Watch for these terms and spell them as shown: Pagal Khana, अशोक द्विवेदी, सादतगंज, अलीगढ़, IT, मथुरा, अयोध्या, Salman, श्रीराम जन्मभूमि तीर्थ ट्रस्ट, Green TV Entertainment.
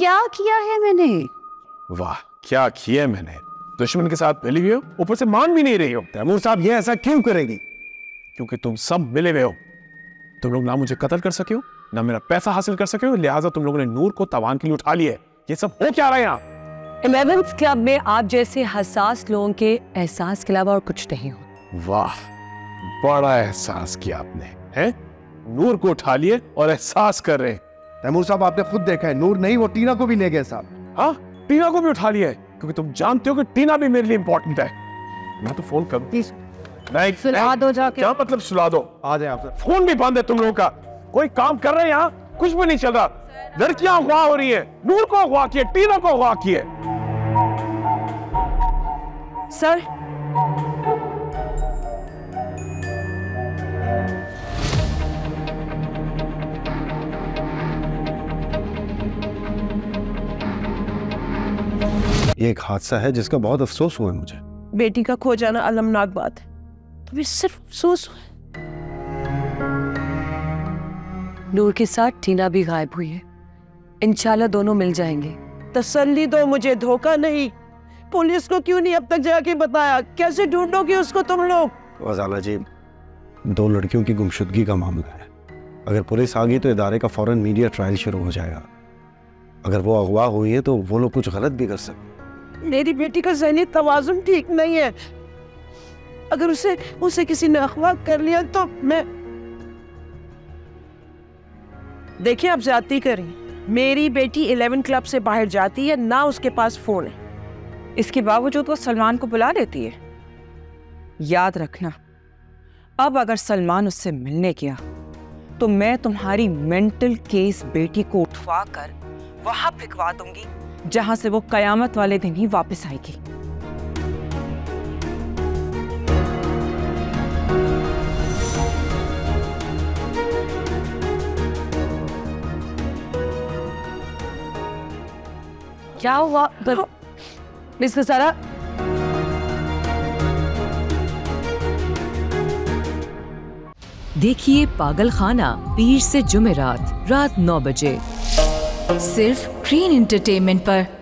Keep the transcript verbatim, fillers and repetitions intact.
क्या किया है मैंने? वाह, क्या किया मैंने। दुश्मन के साथ मिली हुई हो, ऊपर से मान भी नहीं रही हो। तैमूर साहब ये ऐसा क्यों करेगी? क्योंकि तुम सब मिले हुए हो। तुम लोग ना मुझे कत्ल कर सके हो, ना मेरा पैसा हासिल कर सके हो, लिहाजा तुम लोगों ने नूर को तावान के लिए उठा लिया है। ये सब हो क्या रहा है यहाँ? इलेवेंथ क्लब में आप जैसे हसास लोगों के एहसास के अलावा और कुछ नहीं हो। वाह, बड़ा एहसास किया आपने, हैं? नूर को उठा लिए और एहसास कर रहे हैं। तैमूर साहब आपने खुद देखा है, नूर नहीं वो टीना को भी ले गए साहब। हाँ, टीना को भी उठा लिया है, क्योंकि तुम जानते हो कि टीना भी मेरे लिए इम्पोर्टेंट है। मैं तो फोन करूँगी। सुला दो जाके। क्या मतलब सुला दो? आ जाए आप। फोन भी बंद है तुम लोगों का, कोई काम कर रहे हैं यहाँ? कुछ भी नहीं चल रहा। लड़कियाँ अगवा हो रही है, नूर को अगवा किए, टीना को अगवा किए। सर ये एक हादसा है जिसका बहुत अफसोस हुआ है मुझे। बेटी का खो जाना अलमनाक बात है, तुम्हें सिर्फ अफसोस हुआ है। नूर के साथ टीना भी गायब हुई है, इंशाल्लाह दोनों मिल जाएंगे। तसल्ली दो मुझे, धोखा नहीं। पुलिस को क्यों नहीं अब तक जाके बताया? कैसे ढूंढोगे उसको तुम लोग? वज़ाला जी, दो लड़कियों की गुमशुदगी का मामला है। अगर पुलिस आ गई तो इदारे का फौरन मीडिया ट्रायल शुरू हो जाएगा। अगर वो अगवा हुई है तो वो लोग कुछ गलत भी कर सकते। मेरी बेटी का ज़हनी तवाज़ुन ठीक नहीं है। अगर उसे उसे किसी ने अगवा कर लिया तो मैं, देखिए आप ज़्यादती कर रही हैं। मेरी बेटी इलेवन क्लब से बाहर जाती है, ना उसके पास फ़ोन है, इसके बावजूद वो सलमान को बुला लेती है। याद रखना, अब अगर सलमान उससे मिलने गया तो मैं तुम्हारी मेंटल केस बेटी को उठवा कर वहाँ भिगवा दूंगी जहाँ से वो कयामत वाले दिन ही वापस आएगी। क्या हुआ बर... मिस सारा, देखिए पागल खाना पीर से जुमे रात रात नौ बजे सिर्फ ग्रीन एंटरटेनमेंट पर।